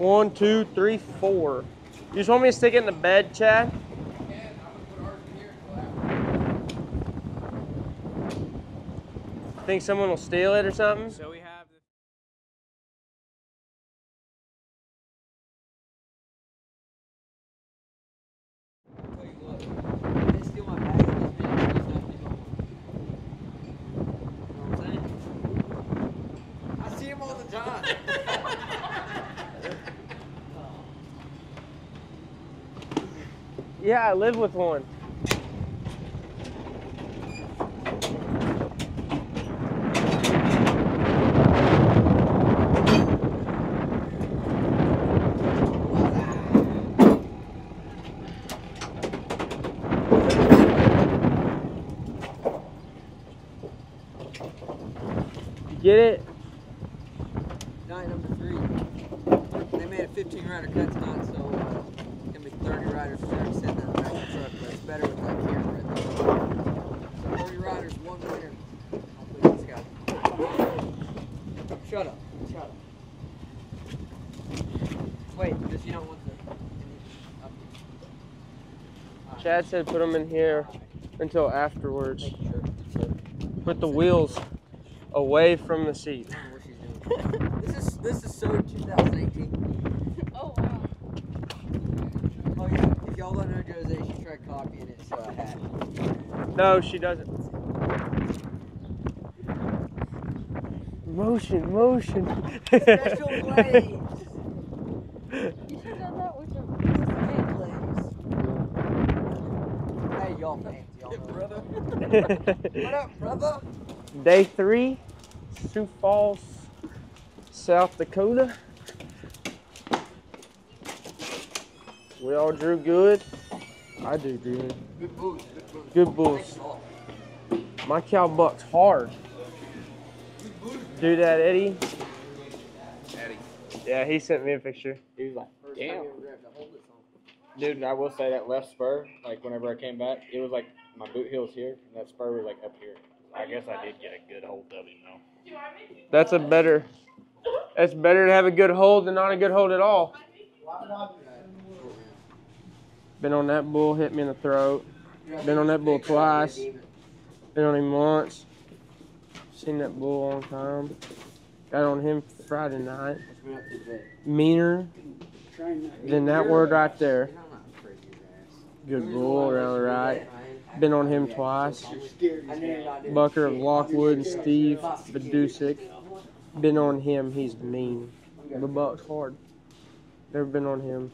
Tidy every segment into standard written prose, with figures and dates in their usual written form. One, two, three, four. You just want me to stick it in the bed, Chad? Think someone will steal it or something? So we have this. I see him all the time. Yeah, I live with one. Get it? Night number 3. They made a 15 rider cut tonight, so it's gonna be 30 riders for sure to send that back in the truck, but it's better with that camera. 40 riders, one winner. Hopefully this guy. Shut up. Shut up. Wait, because you don't want the. Chad said put them in here until afterwards. Put the wheels away from the seat. This is so 2018. Oh wow. Oh yeah. If y'all don't know Jose, she tried copying it, so I had it. No, she doesn't. Motion. Special blades. You should have done that with your blades. Hey y'all fans, y'all brother. What up, brother? Day 3, Sioux Falls, South Dakota. We all drew good. I do good. Good bulls. My cow bucks hard. Do that, Eddie. Yeah, he sent me a picture. He was like, damn. Dude, I will say that left spur, like whenever I came back, it was like my boot heel's here, and that spur was like up here. I guess I did get a good hold of him though. That's better to have a good hold than not a good hold at all. Been on that bull, hit me in the throat. Been on that bull twice. Been on him once. Seen that bull a long time. Got on him Friday night. Meaner than that word right there. Good bull around the right. Been on him twice. Bucker of Lockwood and Steve Bedusic. Been on him. He's mean. The buck's hard. Never been on him.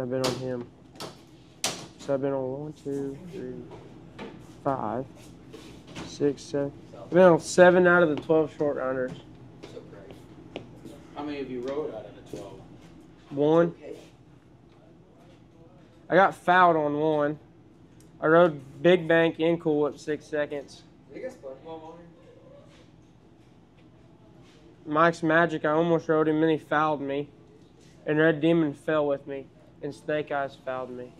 I've been on him. So I've been on 1, 2, 3, 5, 6, 7. I've been on 7 out of the 12 short runners. How many of you rode out of the 12? 1. I got fouled on 1. I rode Big Bank in Cool Whip 6 seconds. Mike's Magic, I almost rode him and he fouled me. And Red Demon fell with me. And Snake Eyes fouled me.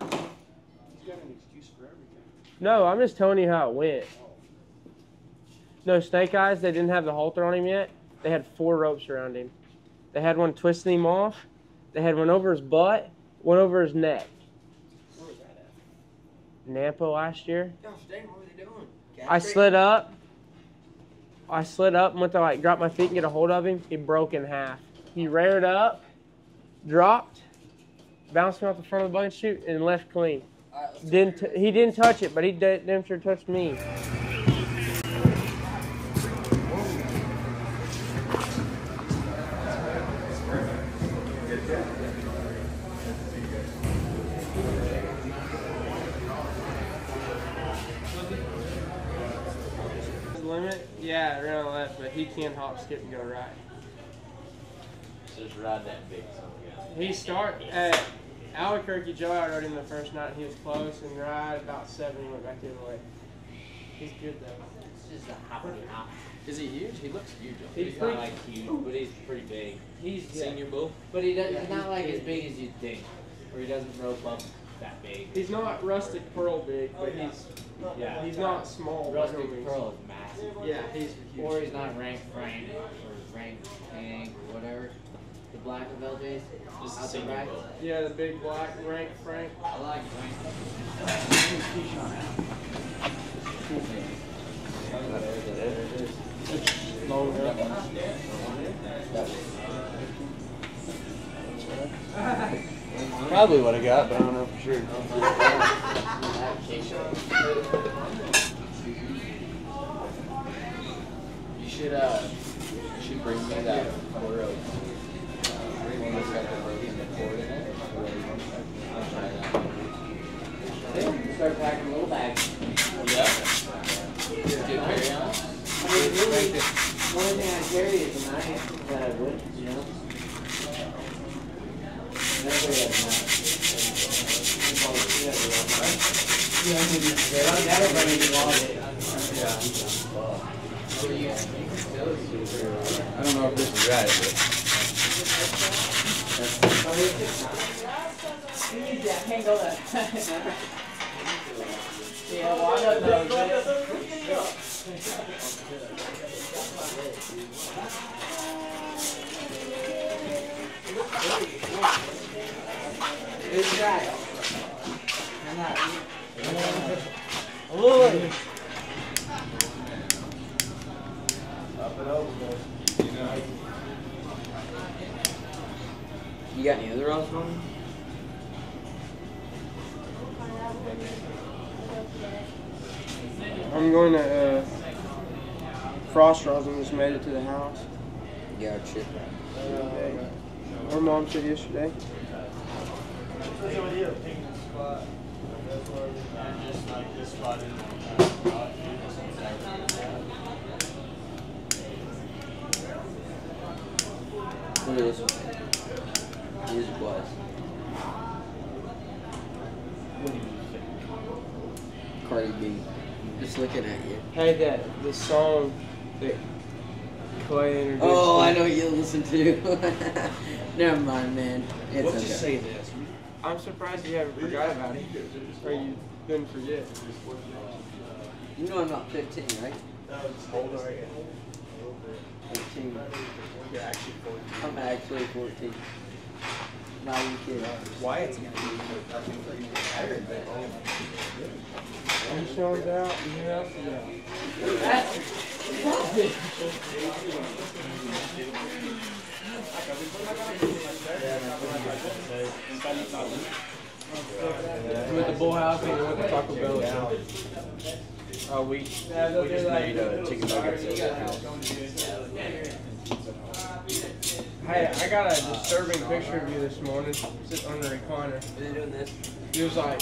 He's got an excuse for everything. No, I'm just telling you how it went. No, Snake Eyes, they didn't have the halter on him yet. They had 4 ropes around him. They had one twisting him off. They had one over his butt, one over his neck. Nampa last year. Gosh dang, what were they doing? I slid up and went to like drop my feet and get a hold of him. He broke in half. He reared up, dropped, bounced me off the front of the bucket chute, and left clean. Right, he didn't touch it, but he damn sure touched me. Yeah, around left, but he can hop, skip, and go right. Just ride that big song, yeah. He started at Albuquerque Joe. I rode him the first night. He was close, and right about 7, he went back the other way. He's good, though. It's just a hop. Is he huge? He looks huge. He's not like huge, but he's pretty big. He's senior bull. But he's not like as big as you'd think, or he doesn't rope up. that big. He's not Rustic Pearl big, but he's he's not small. Rustic Pearl is massive. Yeah, he's huge. Or he's not ranked Frank or ranked Hank or whatever. The black of LJ's. Just the right. Yeah, the big black ranked Frank. I like Frank. Probably what I got, but I don't know for sure. You should bring me that quarter of the start packing little bags. One thing I carry is a knife that I would, you know. Yeah, I don't know if this is right, but I can't go that. Yeah, well, it's right. I'm not. Up and over, man. You got any other rolls for me? I'm going to frost rosin just made it to the house. Gotcha. Her mom said yesterday. Look at this one. Here's a glass. Cardi B. Just looking at you. Hey, that the song that Clay introduced. Oh, I know you listen to. Never mind, man. It's okay. Just say this. I'm surprised you haven't forgot about it, or you didn't forget. You know I'm not 15, right? No, just hold on. 15. You're actually 14. I'm actually 14. No, you kidding. Wyatt's gonna be everything. He shows out, and who else is out? With the bull house and with the Taco Bell now. We just made chicken nuggets at the house. Hey, I got a disturbing picture of you this morning sitting on the recliner. Are they doing this? He was like,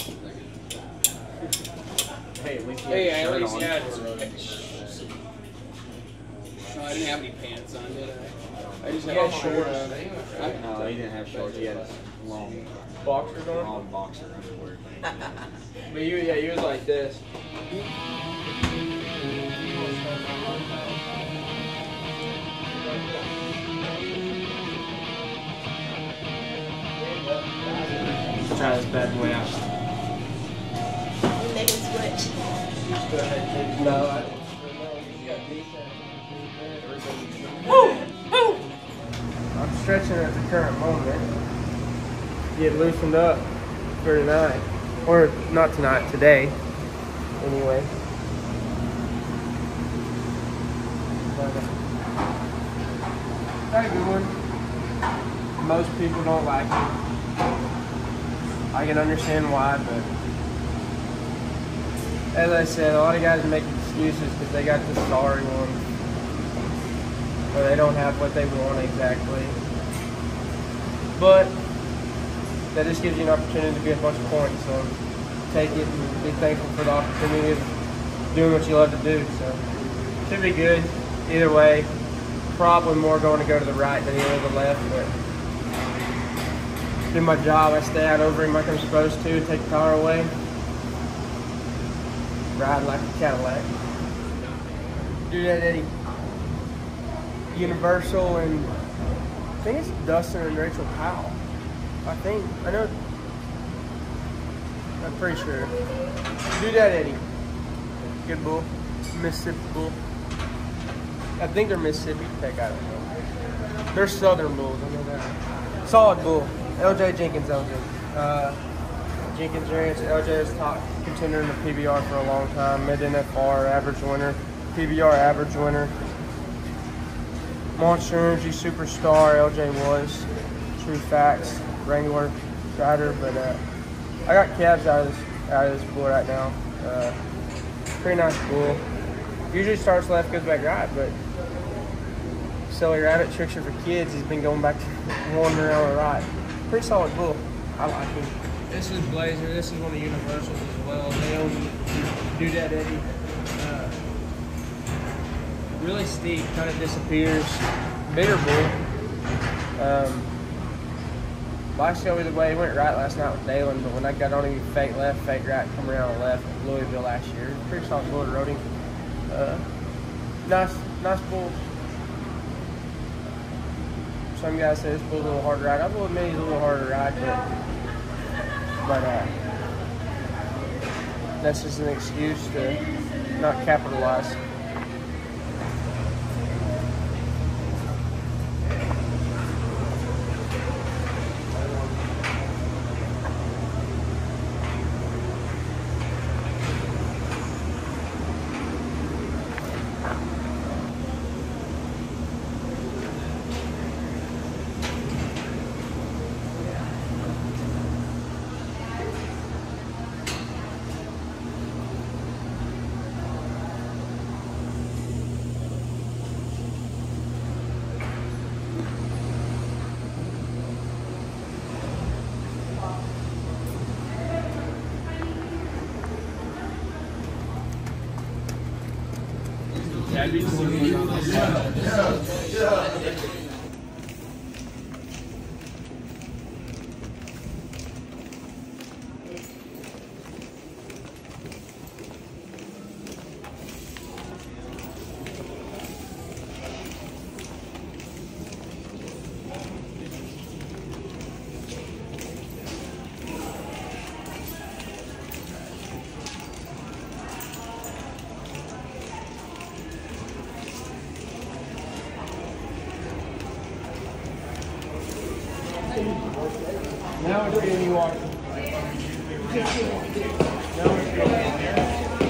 hey, at least you had a shirt on. No, I didn't have any pants on, did I? I just had shorts. No, he didn't have shorts. He had his long boxers on. Long boxer underwear. But you, yeah, you was like this. Let's try this bad boy out. Make it switch. Go ahead. No, I don't. I'm stretching at the current moment. Get loosened up for tonight. Or not tonight, today. Anyway. That's a good one. Most people don't like it. I can understand why, but as I said, a lot of guys make excuses because they got the sorry one. Or they don't have what they want exactly. But that just gives you an opportunity to get a bunch of points. So take it and be thankful for the opportunity of doing what you love to do. So should be good. Either way, probably more going to go to the right than either the left. But do my job. I stay out over him like I'm supposed to. Take the power away. Ride like a Cadillac. Do that, Eddie. Universal and I think it's Dustin and Rachel Powell. I know I'm pretty sure. Do that, Eddie. Good bull. Mississippi bull. I think they're Mississippi Tech. I don't know. They're Southern bulls. I know that. Solid bull. L.J. Jenkins. Jenkins Ranch. L.J. is top contender in the PBR for a long time. Mid NFR, average winner. PBR, average winner. Monster Energy superstar. L.J. was. True facts. Wrangler rider, but I got calves out of this bull right now. Pretty nice bull. Usually starts left, goes back right, but silly rabbit tricks you for kids. He's been going back to wandering around the right. Pretty solid bull. I like him. This is Blazer. This is one of the universals as well. They own Doodad Eddie. Really steep, kind of disappears. Bigger bull. By show either way, he went right last night with Dalen, but when I got on him, he fake left, fake right, come around left at Louisville last year. Pretty solid bull to road him. Nice bull. Some guys say this bull's a little hard to ride. I will admit he's a little harder to ride, but that's just an excuse to not capitalize.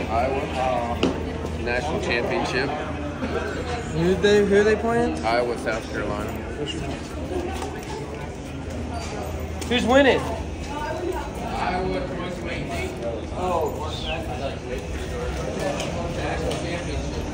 Iowa National Championship. Who are they playing? Iowa, South Carolina. Who's winning? Iowa. Oh, National Championship.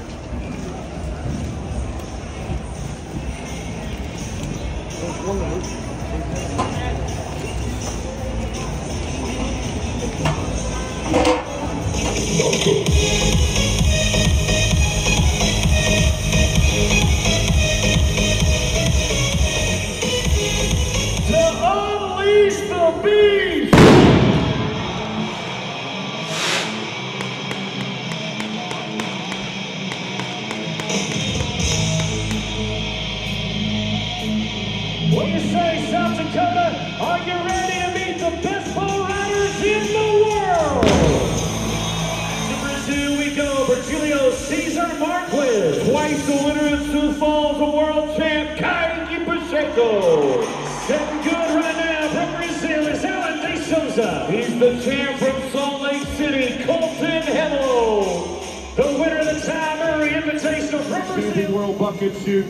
Setting good right now from Brazil is Alan De Souza. He's the champ from Salt Lake City, Koltin Hevalow. The winner of the Time Murray Invitational from Brazil. Big World Bucket Shoot.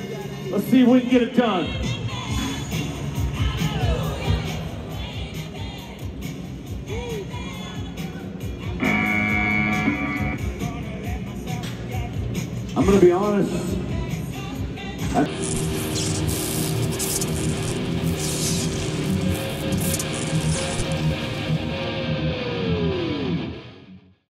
Let's see if we can get it done. I'm going to be honest.